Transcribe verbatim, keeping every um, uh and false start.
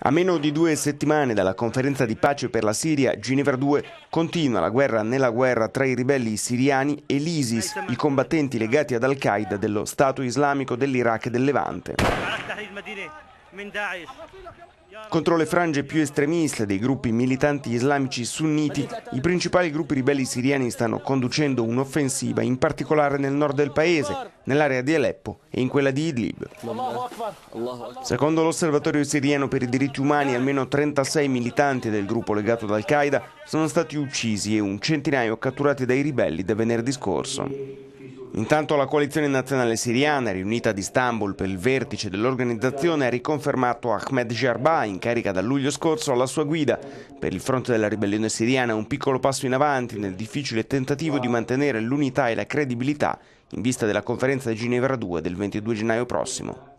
A meno di due settimane dalla conferenza di pace per la Siria, Ginevra due, continua la guerra nella guerra tra i ribelli siriani e l'ISIS, i combattenti legati ad Al-Qaeda dello Stato Islamico dell'Iraq e del Levante. Contro le frange più estremiste dei gruppi militanti islamici sunniti, i principali gruppi ribelli siriani stanno conducendo un'offensiva, in particolare nel nord del paese, nell'area di Aleppo e in quella di Idlib. Secondo l'Osservatorio siriano per i diritti umani, almeno trentasei militanti del gruppo legato ad Al-Qaeda sono stati uccisi e un centinaio catturati dai ribelli da venerdì scorso. Intanto la coalizione nazionale siriana, riunita ad Istanbul per il vertice dell'organizzazione, ha riconfermato Ahmed Jarba, in carica dal luglio scorso, alla sua guida. Per il fronte della ribellione siriana, un piccolo passo in avanti nel difficile tentativo di mantenere l'unità e la credibilità in vista della conferenza di Ginevra due del ventidue gennaio prossimo.